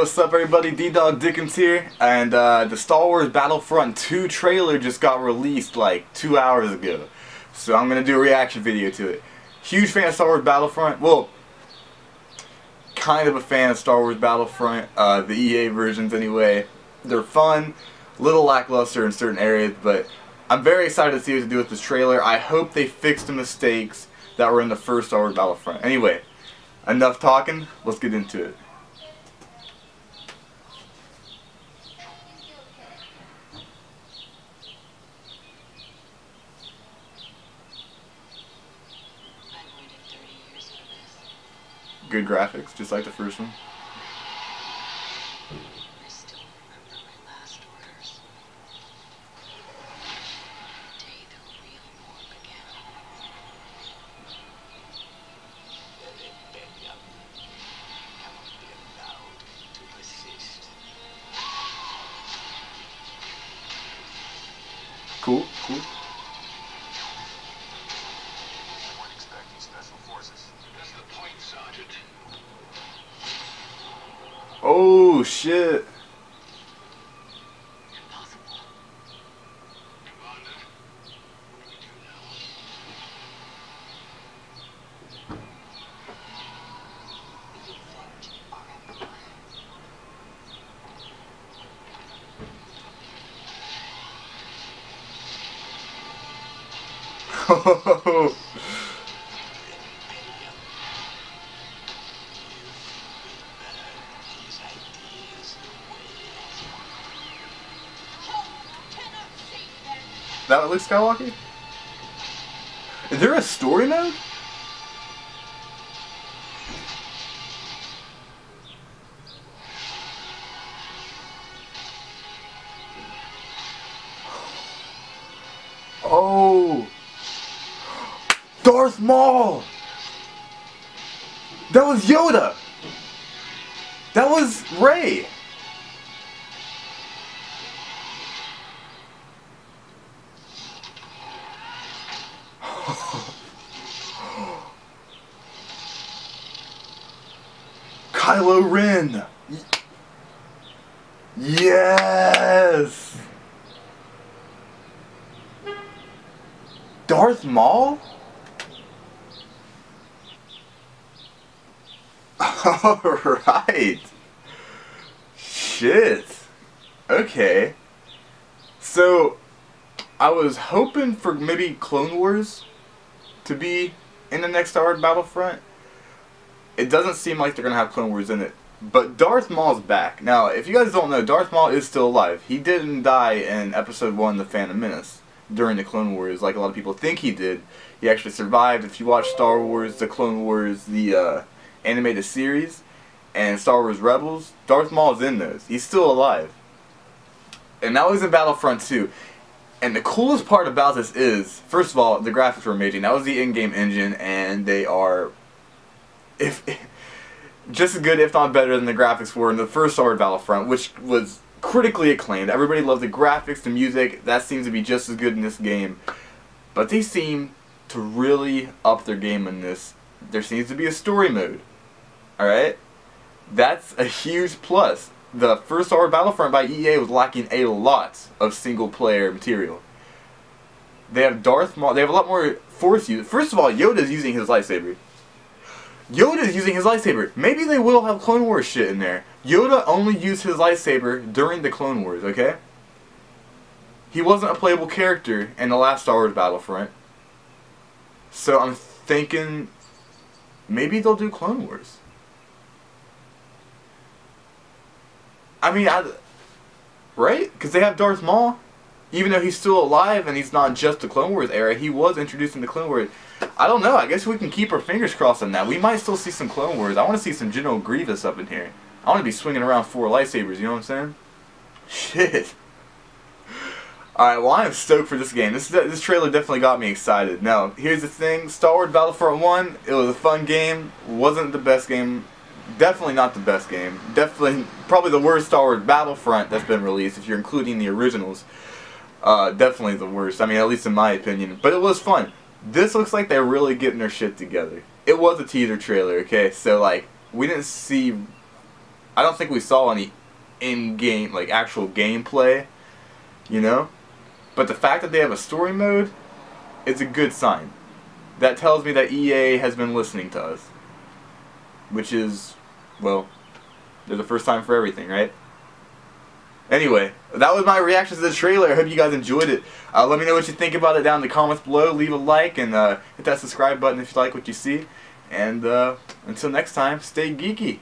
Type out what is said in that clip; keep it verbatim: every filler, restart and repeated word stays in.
what's up everybody, D-Dawg Dickens here, and uh, the Star Wars Battlefront two trailer just got released like two hours ago, so I'm going to do a reaction video to it. Huge fan of Star Wars Battlefront, well, kind of a fan of Star Wars Battlefront, uh, the E A versions anyway. They're fun, a little lackluster in certain areas, but I'm very excited to see what to do with this trailer. I hope they fix the mistakes that were in the first Star Wars Battlefront. Anyway, enough talking, let's get into it. Good graphics, just like the first one. I still remember my last orders. The day the real war began. Let it be up. I won't be allowed to persist. Cool, cool. I won't expect these special forces. That's the point, Sergeant. Oh, shit. Impossible. Commander, what do we do now? You think you are a boy? Ho Is that what Luke Skywalker? Is there a story mode? Oh! Darth Maul! That was Yoda! That was Rey! Kylo Ren! Yes! Darth Maul? Alright! Shit! Okay. So, I was hoping for maybe Clone Wars to be in the next Star Wars Battlefront. It doesn't seem like they're going to have Clone Wars in it. But Darth Maul's back. Now, if you guys don't know, Darth Maul is still alive. He didn't die in Episode one, The Phantom Menace, during the Clone Wars, like a lot of people think he did. He actually survived. If you watch Star Wars, The Clone Wars, the uh, animated series, and Star Wars Rebels, Darth Maul's in those. He's still alive. And now he's in Battlefront two. And the coolest part about this is, first of all, the graphics were amazing. That was the in-game engine, and they are... If, just as good, if not better, than the graphics were in the first Star Wars Battlefront, which was critically acclaimed. Everybody loved the graphics, the music. That seems to be just as good in this game. But they seem to really up their game in this. There seems to be a story mode. Alright? That's a huge plus. The first Star Wars Battlefront by E A was lacking a lot of single-player material. They have Darth Maul. They have a lot more force use. First of all, Yoda's using his lightsaber. Yoda's using his lightsaber. Maybe they will have Clone Wars shit in there. Yoda only used his lightsaber during the Clone Wars, okay? He wasn't a playable character in the last Star Wars Battlefront. So I'm thinking maybe they'll do Clone Wars. I mean, I, right? Because they have Darth Maul. Even though he's still alive and he's not just the Clone Wars era, he was introduced in the Clone Wars. I don't know, I guess we can keep our fingers crossed on that. We might still see some Clone Wars. I want to see some General Grievous up in here. I want to be swinging around four lightsabers, you know what I'm saying? Shit. Alright, well I am stoked for this game. This, this trailer definitely got me excited. Now, here's the thing. Star Wars Battlefront one, it was a fun game. Wasn't the best game. Definitely not the best game. Definitely, probably the worst Star Wars Battlefront that's been released, if you're including the originals. Uh, definitely the worst, I mean, at least in my opinion, but it was fun. This looks like they're really getting their shit together. It was a teaser trailer, okay, so like, we didn't see I don't think we saw any in-game, like actual gameplay, you know? But the fact that they have a story mode is a good sign. That tells me that E A has been listening to us. Which is, well, there's a first time for everything, right? Anyway, that was my reaction to the trailer. I hope you guys enjoyed it. Uh, let me know what you think about it down in the comments below. Leave a like and uh, hit that subscribe button if you like what you see. And uh, until next time, stay geeky.